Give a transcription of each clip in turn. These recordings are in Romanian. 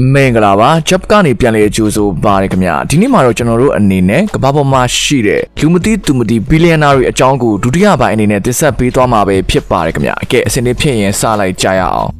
Mengalaba, Chapkani Pianle Juzo Baricamia, Dinimaro General and Nine, Kababo Mashire, Humudi Tumudi Billionary Ajangu, Dudiaba and Nine, Disa Pitamabe, Pip Baricamia, Get Sendipi and Salai Jayao.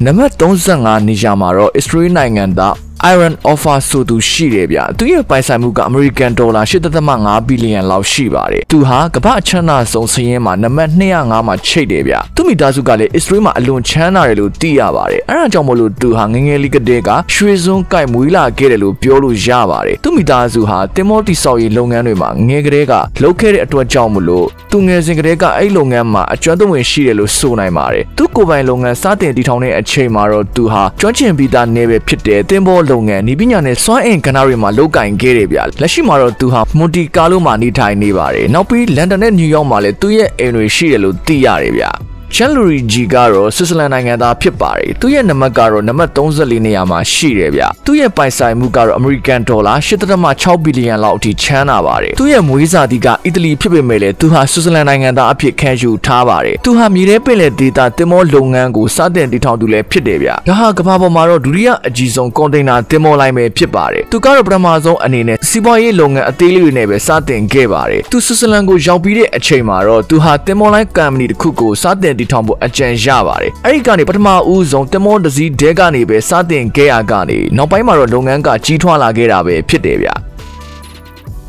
Namat Donzanga Nijamaro, Israel Nanganda, Iron Offer Sudu Shirebia, 2 year by Samuka American dollar, Shitamanga, Billion Lao Shibari, Tuha, Kaba Chana Sonsima, Namat Neangama Chedebia, Tumidazugale, Israel alone Chana Lu Diabari, Aranjamolu, Duhanging Ligadega, Shrizun Kai Muila Gerelu, Piolu Javari, Tumidazuha, Temoti Sawi Longanima, Negrega, located at Wajamulu, Tungezingrega, Elongama, Chadoin Shirelu Sunaimari, Tukuba Longan Satin Ditone at Chemaro, Tuha, Georgian Bida Neve Pite, Tembo Longan. Nibinya ne soa in Canary Maloka in Gerebia, Lashimaro Tuha, Muti Kaluma Nitai Nibari, Nopi, London and New York Male, 2 year Enri Shirelu, Tiaribia. Chaluri Gigaro, Switzerland Nangada Pipari, 2 year Namagaro, Namatonzaliniama, Shirevia, 2 year Paisai Mugaro, American Dollar, Shitama, Chow Billion Lauti, Chanabari, 2 year Muiza Diga, Italy Pipimele, Tuha, Switzerland Nangada, Api Kaju Tabari, Tuha Mirepele Dita, Temo Longangu, Saden Ditandule Pidevia, Taha Kapabo Maro, Duria, Jizon, Condena, Temo Lime Pipari, Tukaro Bramazo, Anine, Siboye Longa, Atelu Neve, Satin Gebari, to Switzerlandu, Jaubide, Chemaro, Tuha, Temo Lime Kamni, Kuku, Satin. Tombo a Jan Javari. Arikani Patma Uzon Temo Zi Degani be Satin Gayagani. No Paimaro Donganga Chitwala Gerabe Pitevia.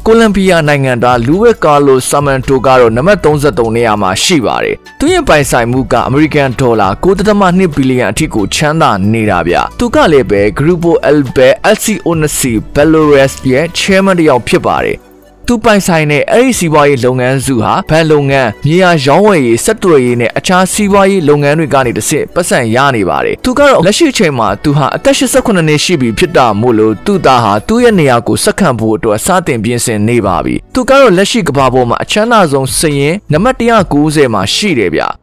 Colombia Nanganda Luis Carlos Samantogaro Namatonzatoniama Shivari. 2 year Paisai Muka American Dollar, Kotamani Billion Tiku Chanda Nirabia. Tukalebe, Grupo Elbe, Elsi Onasi, Belores, Ye, Chairman of Pipari. 2 Paisai ACY Longan Zuha, Palongan, Nia Jaway, Saturine, Acha CY Longan Regani the Sip, Pasan Yani Bari, Tukaro Lashi Chema, Tuha, Atashi Sakuna Shibi, Pita Mulu, Tudaha, Tuyaniaku, Sakambu, to a Satin Binsen Nebabi, Tukaro Lashi Kababoma, Chana Zon Saye, Namatia Kuzema, Shirebia.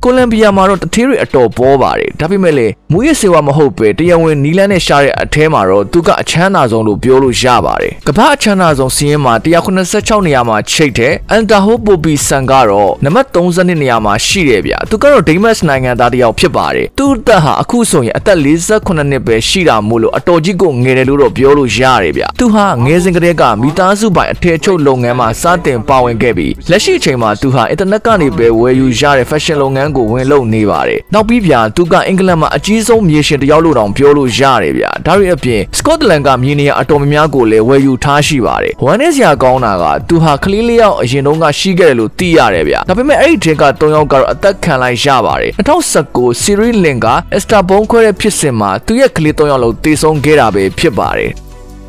Colombia Maro Tiri Ato Bobari, Tapimele, Muyesewa Mahope, Tiawe Nilane Shari Atemaro, Tuka Chana Zonu Biolu Jabari, Kapa Chana Zon Siema, Tiakuna Sachoniama Chete, and Dahobobi Sangaro, Namatonzaniama Shirebia, Tukaro Dimas Nangadadia Pibari, Tutaha Akuso, Atalisa Konanebe Shira Mulu, Atojigo Nereluro Biolu Jaribia, Tuha Nezingrega, Mitazu by Techo Longama, Satin Powen Gabi, Lashi Chema, Tuha, Etanakanibe, where you Jari Fashion Longan. When low Nivari. Now Bivia, Tuga England, a Jizo Mission to Yaluron, Piolo Jarivia, Daria P. Scotland, Minia Atomiagole, where you Tashivari. When is Yagonaga, Tuha Clelia, Jinonga Shigelu, Tiarevia, Tapime Ajaka, Toyogar, Atakala Javari, Tausaku, Siri Linga, Estabonque Pisima, Tuyaclitoyolo, Tison Gerabe, Pibari.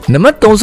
Number 3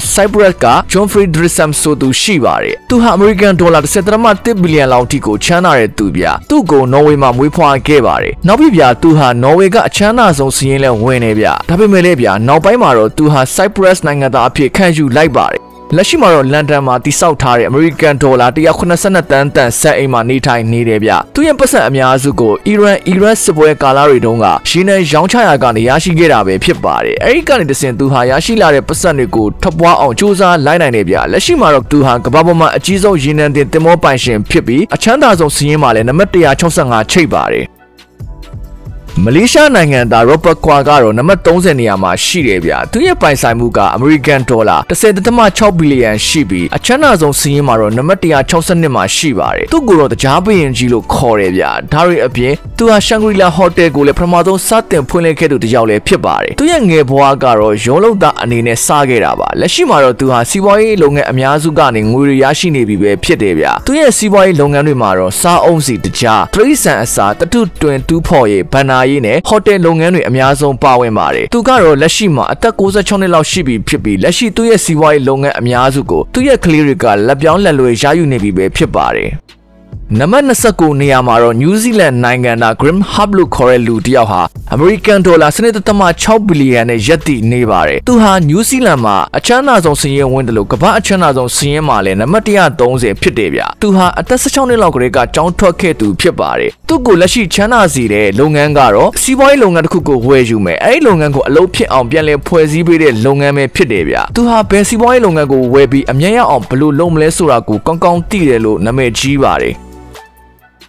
Cyprus ka Geoffrey Drisam Sotu Shibari. Tuha American dollar $7 billion lautiko China tubia. Tugo Norway ma muipwa gebari. Nobibia Tuha Norway ga China zon sienle wenebia. Tapi melebia Nobaimaro Tuha Cyprus nangada api kanju laibari. Lashimaro London Mati South Hari American Dollar $1.10 set Imanitai Nirebia. 2% Amiazugo, Iran Subway Galari Donga, Shina Yangchaya Gani Yashi Gerabe Pibari, Erikani the Sentu Hayashi Lare Pasaniku, Topwa on Chuza, Lina Nebia, Lashimaro Tuhan, Kababoma, Achizo Jinan, Temo Panshin, Pibi, Achandas of Simal and Amatia Chosanga Chibari. Malaysia Nanganda Robert Kwagaro $30 Shirevia, 2 year Paisai Muga, American Dollar, the said the Ma Chow Billion Shibi, a Chana Zon Siemaro, Namatia Chosanima Shivari, Tuguro the Jabi and Jilo Korevia, Dari Apie, Tuha Shangri La Hotel Gule Pramado Satin Pulekedu Yale Pibari, 2 year Boagaro, Jolo da Anine Sagerava, Lashimaro Tuha Siwai Longa Amiazugani, Muriashi Nebibe Piedevia, 2 year Siwai Longa Rimaro, Sa Omzi the Ja, 3 cents Asa, the 222 Poye, Bana. Hotel Longan Amiazon Pawe Mare, Tugaro Lashima, Atakosa Chonela Shibi Pibi, Lashi 2 year CY Longan Amiazugo, 2 year Clerical, Labian Laluja Unibi Pibari. Namanasako Niyamaro New Zealand Nangana Grim Hablu Korelu Diaha American dollar Senatama Chaubillian Yeti Nebare Tuha New Zealand Ma Achana Zon Sien Wendelo Kaba Achana Zon Sien Male Namatia Donze Pidevia Tuha Atasachoni Logrega John Toketu Pibare Tugu Lashi Chana Zire Longangaro Siboy Longan Kuku Wejume A Longango Alopi on Biale Poesibide Longame Pidevia Tuha Bensiboy Longago Webi Amaya on Blue Lomle Suraku Konkong Tirelo Name Jibare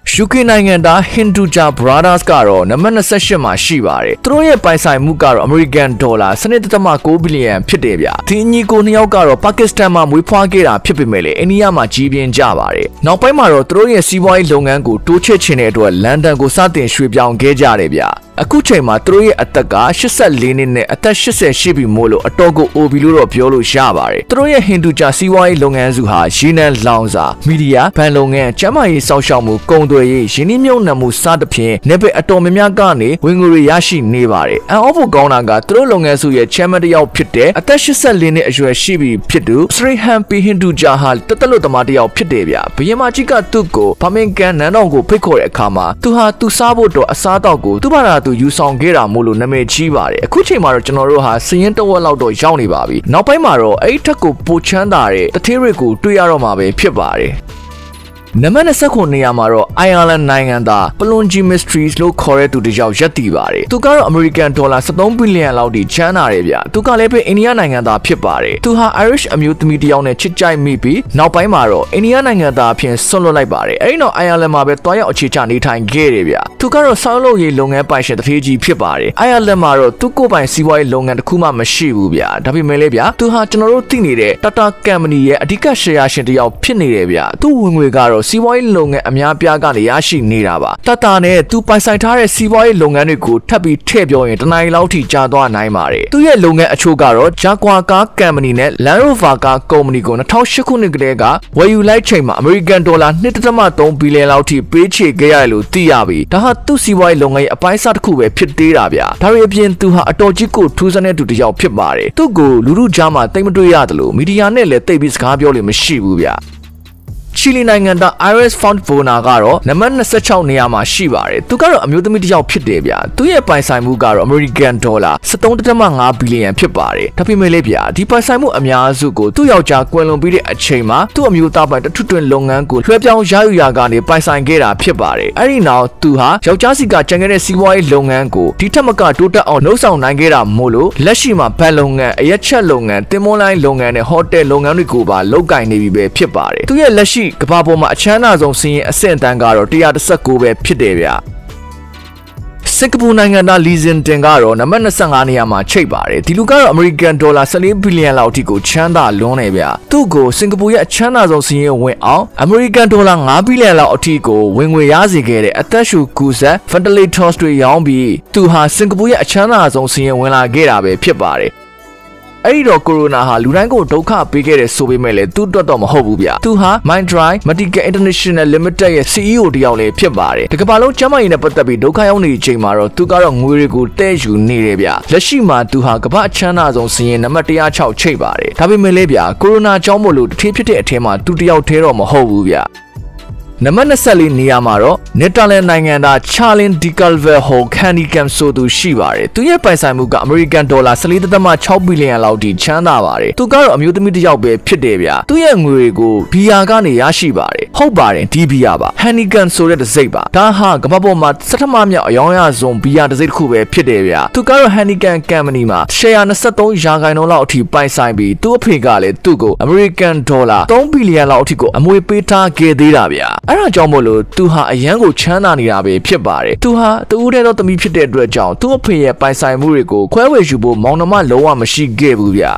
Shuki Nanganda Hinduja Brothers Garo, Namana Sashima Shivare, Troya Paisai Mukar, American dollar, Senatama Kobilian, Pidevia, Tiniko Niogaro, Pakistan, Wipakira, Pipimele, Eniama Jibian Javare, Napaimaro, Troya Siwai Longangu, Tuchechine to a Landa Gosati, Shribian Gejarebia. Akuche matroye ataka shisa lenine atashise shibi molo atogo obiluro piolo shabare. Troye hindu cha siwai longanzu ha jinan langza. Media panlongan chamaye saushamu kondoye shinimyon namu sadapien nebe atomemyagane winguri yashi nebare. An obo gonaga tro longanzu ye chamadiyao pite atashise lene ajwe shibi pitu sri hampi hindu jahal tatalo tamadiyao pitebia. Pyamachika tuko pamenkan nanongo pikore kama tuha tu saboto asadago tubara tu Yusong Gera Mulu Name Chivare, Kuchimaro Chanoroha, Siento Laudo Johnny Babi, Napaimaro, Aitaku Puchandare, Tatiriku, Tuyaromabe, Pibare. Namanasako Niyamaro, Ireland Nanganda, Palonji Mysteries Low Kore to the Jau Jatibare, Tukar American dollar, $7 billion Laudi China Arabia, Tukalepe, Inia Nanganda Pibare, Tuha Irish Amute Media on a Chichai Mipi, Napaimaro, Inia Nanganda Pian Solo Libare, Aino Ireland Mabe Toya or Chichani Tangaria, Tukaro Solo Yelong and Pasha the Fiji Pibare, Ireland Maro, Tuko by Siwai Long and Kuma Mashibubia, Tapi Melebia, Tuha Chanoro Tinire, Tata Kamini, Adika Shayashin to Yao Pinirebia, Tuungaro. Siwai long and Amyapiagani Yashi Niraba Tatane, two Paisatare Siwai long and Ku, Tabi Tebio, Tanai Lauti Jadwa Naimare, Tuya Lunga Achugaro, Jaguaga, Caminine, Larovaga, Comnigon, Taushakunigrega, where you like Chema, American dollar, Nitamaton, Bile Lauti, Peche, Gayalu, Tiabi, Tahatu Siwai Longa, a Paisat Kue, Pitirabia, Tarabian to her Atojiku, Tuzane to the Yao Pibare, Tugu, Luru Jama, Temuduyatalu, Midianele, Tabis Gabioli, Mishibubia. Chile Nanganda Iris Found Vonagaro, Namanasachao Niyama Shivare, Tukaro Amutamitiao Pidebia, Tuya Paisai Mugaro, American dollar, $7.5 billion Pibare, Tapimelebia, Dipasaimu Amyazuko, Tuyaja Quelombidi Achema, Tu Amuta by the Tutun Longangu, Trebiao Jayagani, Paisai Gera Pibare, Arina, Tuha, Jaujasiga Changere Siwai Longangu, Titamaka Tuta or Nosao Nangera Molo, Lashima Palonga, Yacha Longan, Timolai Longan, Hotel Longanikuba, Logai Nibi Pibare, Tuya Lashi. Kababoma China Zon Sin Sentangaro Tia Sakube Pidevia Singapore Nangana Legion Tengaro, Namanasanganiama Chebare, Tilugaro American dollar $7 billion Lautico Chanda Lonevia, Tugo, Singapore China Zon Sin went out, American dollar $9 billion Lautico, Wingwayazigate, Atashu Kusa, Fantale Toss to Yambi, Tuha Singapore China Zon Sin when I get away Pibare. Aido Corona ha Lurango Doka Bigate Sobimele, Tu Dotom Hobubia, Tuha, Mindry, Matika International Limited, CEO Dione Pibare, the Kabalo Chama in a Patabi Dokayoni Chimaro, Tukaro Murigu Teju Nirebia, Lashima, Tuha, Kabachana Zon Sien, Matia Chao Chebare, Tabi Melebia, Corona Chomolu, Tipite Tema, Tutio Tero Mahobubia. Namanasali Niyamaro, Netherlands Nanganda, Charlene DeCalver Ho, Candy Cam Sodu Shivare, Tuya Paisamuga, American dollar, $7.5 billion Laudi Chandavare, Tugaro Amutimidiabe, Pidevia, Tuya Murigo, Piagani Yashivare, Hobare, Dibiaba, Hannigan Soda Zeba, Taha, Gababoma, Satamamia, Yoya Zon, Bia Zekube, Pidevia, Tugaro Hannigan Camanima, Shayana Sato, Jagano Lauti, Paisaibi, Tupigale, Tugo, American dollar, $10 billion Lautico, Amuipita, Gedirabia. Arajomolo, Tuha, a Yango Chana Niabe, Pibare, Tuha, the Udeno to Mipide Drejao, Tuapia by Saimurigo, Quavejubo, Monoma Loa Mashi Gabubia.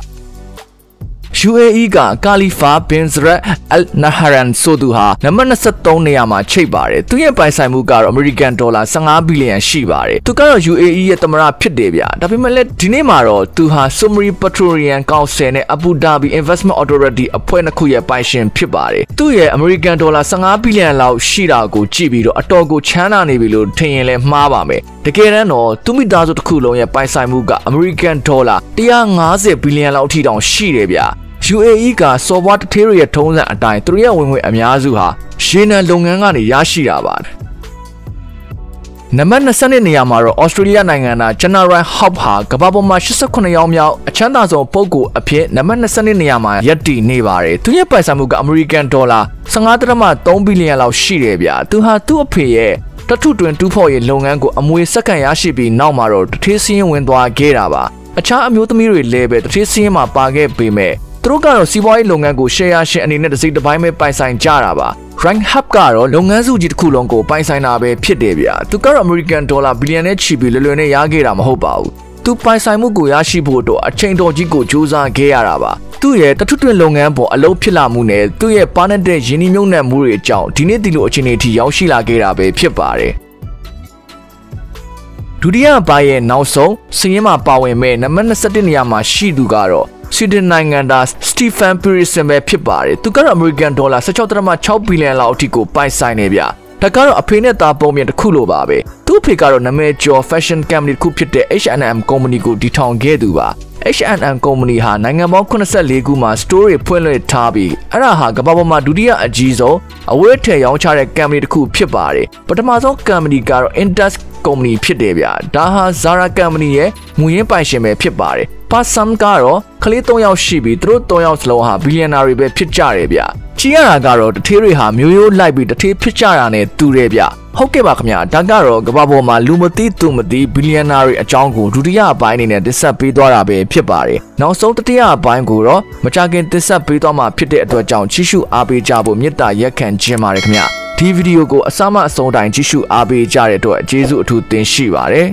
UAE Khalifa bin Zayed Al Nahyan Soduha, Namanasatao Niyama Chebare, Tuya Paisai Mugar, American dollar, $5 billion Shibare, Tukaro UAE Tamara Pidevia, Tapimele Dinemaro, Tuha, Sumri Petroleum Council, Abu Dhabi Investment Authority, Appoinakuya Paishin Pibare, Tuya American dollar, $5 billion Lao Shirago, Chibido, Atogo, Chana Nibilo, Tenele Mabame, Takerano, Tumidazo Kulo, Paisai Muga, American dollar, $150 billion Lao Tidon Shirevia. UAE က software တစ်ထည်ရဲ့ ထုံးစံအတိုင်း သူတို့ရဲ့ ဝင်ငွေ အများစုဟာ ရေနံ လုပ်ငန်းကနေ ရရှိတာပါ နံပါတ် 22 နေရာမှာတော့ Australia နိုင်ငံသား General Hope ဟာ ကမ္ဘာပေါ်မှာ 89 ယောက်မြောက် အချမ်းသာဆုံး ပုဂ္ဂိုလ်အဖြစ် နံပါတ် 22 နေရာမှာ ရပ်တည်နေပါတယ် သူရဲ့ ပိုင်ဆိုင်မှုက American Dollar 15.3 ဘီလီယံ လောက် ရှိတယ်ဗျာ သူဟာ သူ့အဖေရဲ့ တထုတွင်တူးဖော်ရေး လုပ်ငန်းကို အမွေဆက်ခံ ရရှိပြီး နောက်မှာတော့ တထေးစည်းရင်း ဝင်သွားခဲ့တာပါ အခြားအမျိုးသမီးတွေလည်းပဲ တထေးစည်းရင်းမှာ ပါခဲ့ပေမဲ့ သူတို့ကတော့ စီးပွားရေး လုပ်ငန်းကို ရှယ်ယာရှင် အနေနဲ့ တစ်စိတ်တစ်ပိုင်းပဲ ပိုင်ဆိုင်ကြတာပါ Rank Hub ကတော့ လုပ်ငန်းစုကြီးတစ်ခုလုံးကို ပိုင်ဆိုင်တာပဲဖြစ်တယ်ဗျာ သူကတော့ American Dollar ဘီလီယံနဲ့ချီပြီး လွယ်လွယ်နဲ့ ရခဲ့တာမဟုတ်ပါဘူး သူပိုင်ဆိုင်မှုကို ရရှိဖို့အတွက် အချိန်တော်ကြီးကို ကြိုးစားခဲ့ရတာပါ သူရဲ့ တထုတွင်လုပ်ငန်းပေါ် အလုပ်ဖြစ်လာမှုနဲ့ သူရဲ့ ပါးနက်တဲ့ ရင်းနှီးမြှုပ်နှံမှုတွေကြောင့် ဒီနေ့ဒီလို အခြေအနေထိ ရောက်ရှိလာခဲ့တာပဲဖြစ်ပါတယ် ဒုတိယပိုင်းရဲ့ နောက်ဆုံး စီးရင်မှာ ပါဝင်မဲ့ နံပါတ် 27 နေရာမှာရှိသူကတော့ Sweden နိုင်ငံသား Stefan Persson ပဲဖြစ်ပါတယ် သူကတော့ American Dollar 16.6 ဘီလီယံ လောက်အထိကို ပိုင်ဆိုင်နေဗျာ ဒါကတော့ အဖေနဲ့သားပုံပြင်တစ်ခုလိုပါပဲ သူ့အဖေကတော့ နာမည်ကျော် Fashion Company တစ်ခုဖြစ်တဲ့ H&M Company ကို တည်ထောင်ခဲ့သူပါ H&M Company ဟာ နိုင်ငံပေါင်း 84 ခုမှာ store တွေဖွင့်လှစ်ထားပြီး အဲ့ဒါဟာ ကမ္ဘာပေါ်မှာ ဒုတိယအကြီးဆုံး အဝတ်အထည်ရောင်းချတဲ့ company တစ်ခုဖြစ်ပါတယ် ပထမဆုံး company ကတော့ Inditex Company ဖြစ်တယ်ဗျာ ဒါဟာ Zara Company ရဲ့ မူရင်းပိုင်ရှင်ပဲဖြစ်ပါတယ် Persson ကတော့ ကလေး 3 ယောက်ရှိပြီး သူတို့ 3 ယောက်စလုံးဟာ billionaire ပဲဖြစ်ကြတယ်ဗျာ ကြည့်ရတာကတော့ တထေးတွေဟာ မျိုးရိုးလိုက်ပြီး တထေးဖြစ်ကြတာနဲ့ တူတယ်ဗျာ ဟုတ်ကဲ့ပါခင်ဗျာ ဒါကတော့ ကမ္ဘာပေါ်မှာ လူမသိသူမသိ billionaire အကြောင်းကို ဒုတိယပိုင်းအနေနဲ့ တင်ဆက်ပေးသွားတာပဲဖြစ်ပါတယ် နောက်ဆုံး တတိယပိုင်းကိုတော့ မကြာခင် တင်ဆက်ပေးသွားမှာဖြစ်တဲ့အတွက်ကြောင့် ကြည့်ရှုအားပေးကြဖို့ မေတ္တာရပ်ခံခြင်းပါတယ်ခင်ဗျာ ဒီဗီဒီယိုကို အစမှအဆုံးတိုင် ကြည့်ရှုအားပေးကြတဲ့အတွက် ကျေးဇူးအထူးတင်ရှိပါတယ်